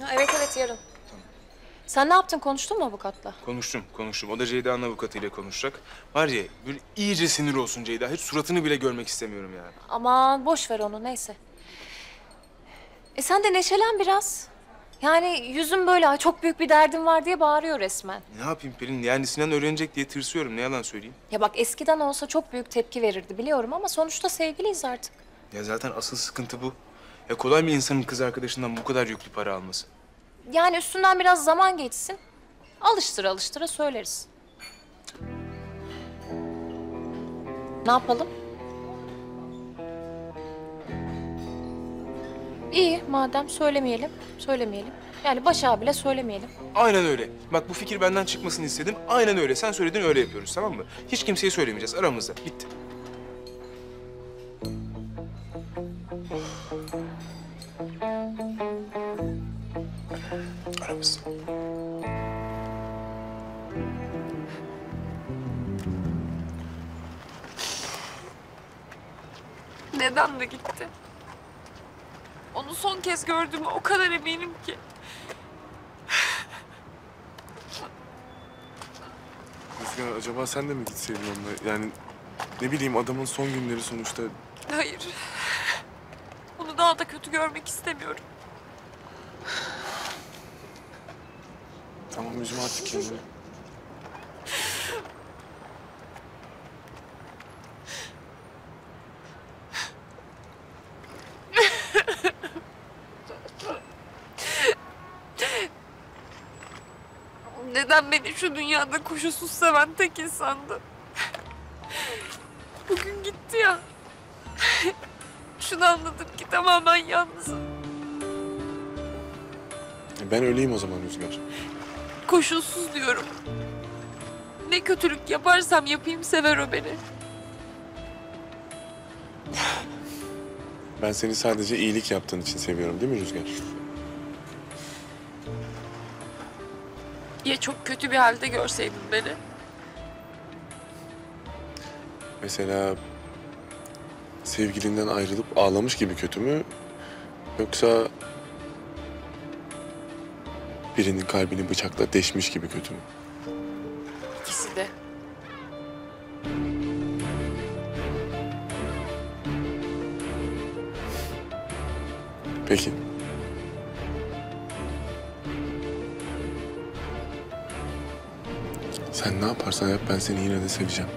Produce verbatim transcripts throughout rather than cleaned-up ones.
Ha, evet evet yarın. Tamam. Sen ne yaptın? Konuştun mu avukatla? Konuştum, konuştum. O da Ceyda'nın avukatıyla konuşacak. Var ya, böyle iyice sinir olsun Ceyda. Hiç suratını bile görmek istemiyorum yani. Aman boş ver onu, neyse. E sen de neşelen biraz. Yani yüzüm böyle çok büyük bir derdim var diye bağırıyor resmen. Ne yapayım Pelin? Yani Sinan öğrenecek diye tırsıyorum. Ne yalan söyleyeyim. Ya bak eskiden olsa çok büyük tepki verirdi biliyorum ama sonuçta sevgiliyiz artık. Ya zaten asıl sıkıntı bu. Ya kolay mı insanın kız arkadaşından bu kadar yüklü para alması? Yani üstünden biraz zaman geçsin. Alıştıra alıştıra söyleriz. Ne yapalım? İyi, madem söylemeyelim, söylemeyelim. Yani Başak'a bile söylemeyelim. Aynen öyle. Bak bu fikir benden çıkmasını istedim. Aynen öyle. Sen söyledin, öyle yapıyoruz, tamam mı? Hiç kimseye söylemeyeceğiz, aramızda. Bitti. Aramızda. Neden de gitti? Onu son kez gördüğüme o kadar eminim ki. Rüzgar, acaba sen de mi gitseydin onunla? Yani ne bileyim, adamın son günleri sonuçta. Hayır. Onu daha da kötü görmek istemiyorum. Tamam, üzme artık kendini. Neden beni şu dünyada koşulsuz seven tek insandı? Bugün gitti ya. Şunu anladım ki tamamen yalnızım. Ben öleyim o zaman Rüzgar. Koşulsuz diyorum. Ne kötülük yaparsam yapayım sever o beni. Ben seni sadece iyilik yaptığın için seviyorum değil mi Rüzgar? Ya çok kötü bir halde görseydin beni? Mesela sevgilinden ayrılıp ağlamış gibi kötü mü? Yoksa birinin kalbini bıçakla deşmiş gibi kötü mü? İkisi de. Peki. Sen ne yaparsan yap, ben seni yine de seveceğim.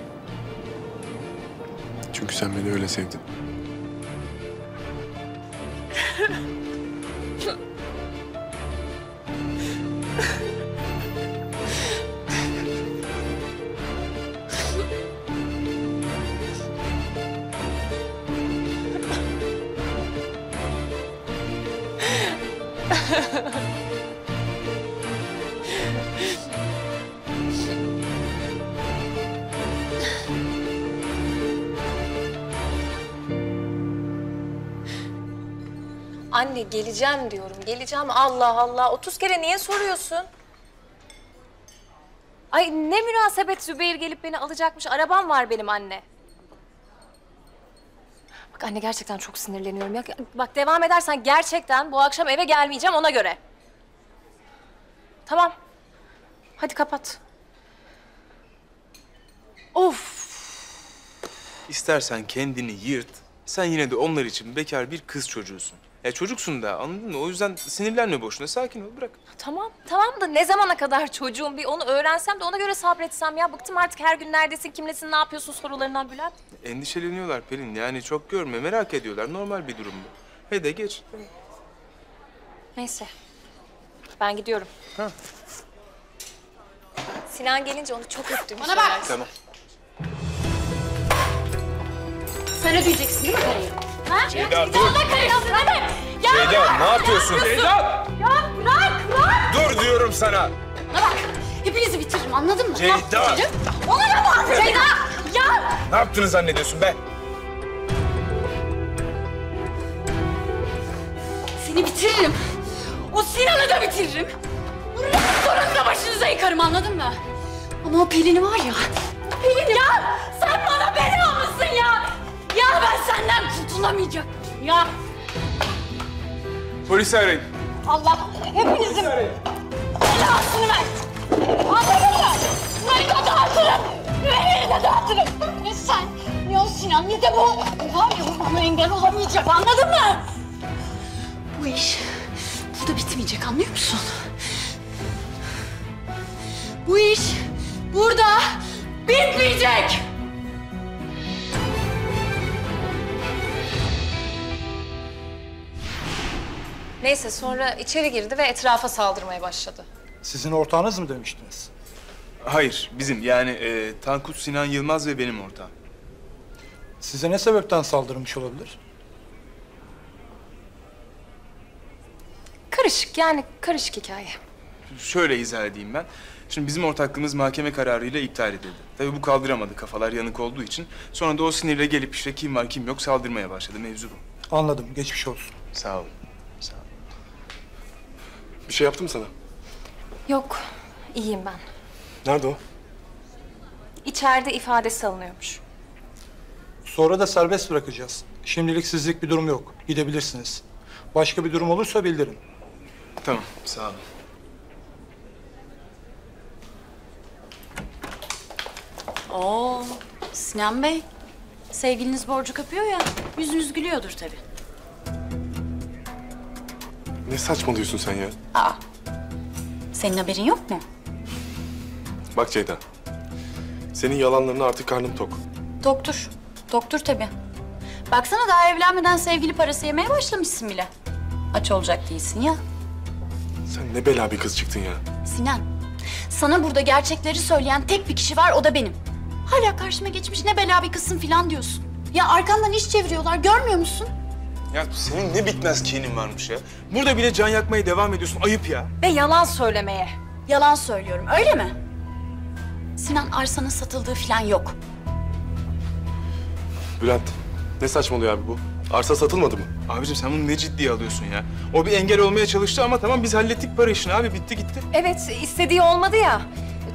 Çünkü sen beni öyle sevdin. Anne geleceğim diyorum, geleceğim. Allah Allah, otuz kere niye soruyorsun? Ay ne münasebet, Zübeyir gelip beni alacakmış. Arabam var benim anne. Bak anne gerçekten çok sinirleniyorum. Ya, bak devam edersen gerçekten bu akşam eve gelmeyeceğim, ona göre. Tamam. Hadi kapat. Of. İstersen kendini yırt. Sen yine de onlar için bekar bir kız çocuğusun. Ya çocuksun da, anladın mı? O yüzden sinirlenme boşuna, sakin ol, bırak. Tamam, tamam da ne zamana kadar çocuğum? Bir onu öğrensem de ona göre sabretsem ya. Bıktım artık her gün neredesin, kimlesin, ne yapıyorsun sorularından Bülent. Endişeleniyorlar Pelin, yani çok görme, merak ediyorlar. Normal bir durum bu. He de geç. Neyse, ben gidiyorum. Ha. Sinan gelince onu çok öptüm. Bana bak! Tamam. Sen ödeyeceksin değil mi parayı? Ha? Ceyda dur! Ya, Ceyda bırak, ne yapıyorsun? Ceyda! Ya bırak, bırak! Dur diyorum sana! Bana bak, hepinizi bitiririm anladın mı? Ceyda! Ona ne var? Ceyda! Ya! Ne yaptığını zannediyorsun be? Seni bitiririm. O Sinan'ı da bitiririm. Burası sonunda başınıza yıkarım anladın mı? Ama o Pelin'i var ya... Pelin ya! Sen bana beni olmuşsun ya! Ya ben senden kurtulamayacağım ya. Polisi arayın. Allah hepinizin belasını versin. Anladın mı? Burayı da dağıtırım. Beni de dağıtırım. Ne sen, ne o Sinan, ne de bu. Var ya bana engel olamayacak, anladın mı? Bu iş burada bitmeyecek, anlıyor musun? Bu iş burada bitmeyecek. Neyse sonra içeri girdi ve etrafa saldırmaya başladı. Sizin ortağınız mı demiştiniz? Hayır, bizim yani e, Tankut Sinan Yılmaz ve benim ortağım. Size ne sebepten saldırmış olabilir? Karışık yani karışık hikaye. Şöyle izah edeyim ben. Şimdi bizim ortaklığımız mahkeme kararıyla iptal edildi. Tabii bu kaldıramadı, kafalar yanık olduğu için. Sonra da o sinirle gelip işte kim var kim yok saldırmaya başladı, mevzu bu. Anladım, geçmiş olsun. Sağ olun. Bir şey yaptı mı sana? Yok, iyiyim ben. Nerede o? İçeride ifadesi alınıyormuş. Sonra da serbest bırakacağız. Şimdilik sizlik bir durum yok. Gidebilirsiniz. Başka bir durum olursa bildirin. Tamam, sağ olun. Oo, Sinan Bey. Sevgiliniz borcu kapıyor ya, yüzünüz gülüyordur tabii. Ne saçmalıyorsun sen ya? Aa, senin haberin yok mu? Bak Ceyda, senin yalanlarına artık karnım tok. Toktur, toktur tabii. Baksana daha evlenmeden sevgili parası yemeye başlamışsın bile. Aç olacak değilsin ya. Sen ne bela bir kız çıktın ya. Sinan, sana burada gerçekleri söyleyen tek bir kişi var, o da benim. Hala karşıma geçmiş ne bela bir kızsın falan diyorsun. Ya arkandan iş çeviriyorlar, görmüyor musun? Ya senin ne bitmez kinin varmış ya. Burada bile can yakmaya devam ediyorsun, ayıp ya. Ve yalan söylemeye. Yalan söylüyorum, öyle mi? Sinan, arsanın satıldığı falan yok. Bülent, ne saçmalıyor abi bu? Arsa satılmadı mı? Abicim sen bunu ne ciddiye alıyorsun ya? O bir engel olmaya çalıştı ama tamam biz hallettik para işini abi, bitti gitti. Evet, istediği olmadı ya.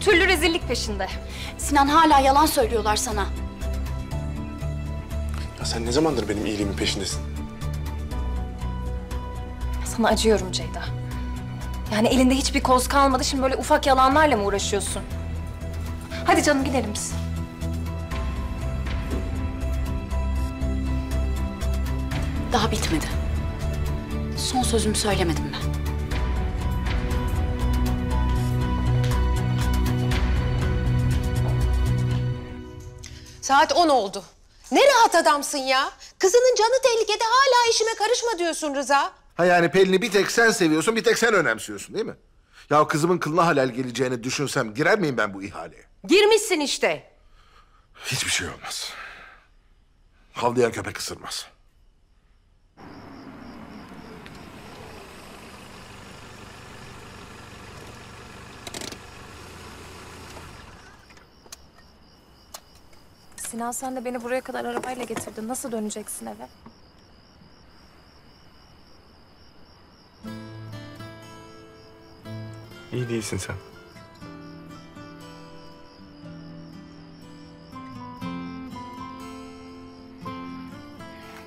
Türlü rezillik peşinde. Sinan, hala yalan söylüyorlar sana. Ya sen ne zamandır benim iyiliğimin peşindesin? Sana acıyorum Ceyda. Yani elinde hiçbir koz kalmadı. Şimdi böyle ufak yalanlarla mı uğraşıyorsun? Hadi canım gidelim biz. Daha bitmedi. Son sözümü söylemedim ben. Saat on oldu. Ne rahat adamsın ya. Kızının canı tehlikede hala işime karışma diyorsun Rıza. Ha yani Pelin'i bir tek sen seviyorsun, bir tek sen önemsiyorsun değil mi? Ya kızımın kılına halal geleceğini düşünsem girer miyim ben bu ihaleye? Girmişsin işte. Hiçbir şey olmaz. Havlayan köpek ısırmaz. Sinan sen de beni buraya kadar arabayla getirdin. Nasıl döneceksin eve? İyi değilsin sen.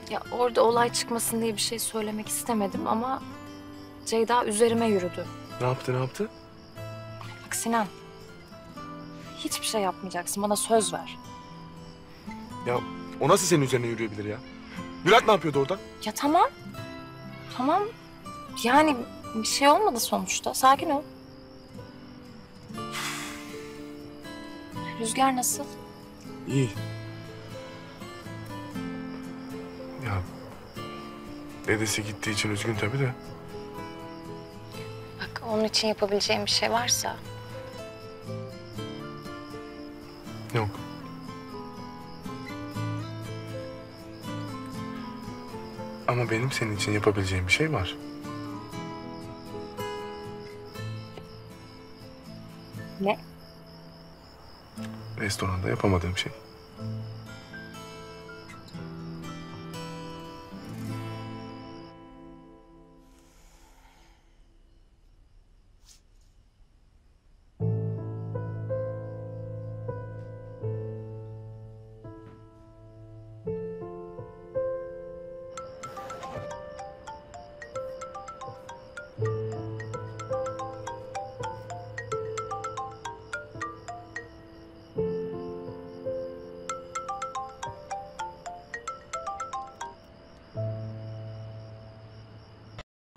Ya orada olay çıkmasın diye bir şey söylemek istemedim ama Ceyda üzerime yürüdü. Ne yaptı, ne yaptı? Bak Sinan, hiçbir şey yapmayacaksın. Bana söz ver. Ya o nasıl senin üzerine yürüyebilir ya? Bülent ne yapıyordu orada? Ya tamam, tamam. Yani bir şey olmadı sonuçta. Sakin ol. Rüzgar nasıl? İyi. Ya dedesi gittiği için üzgün tabii de. Bak onun için yapabileceğim bir şey varsa. Yok. Ama benim senin için yapabileceğim bir şey var. Ne? Restoranda yapamadığım şey.